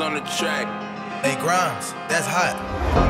on the track. Hey Grimes, that's hot.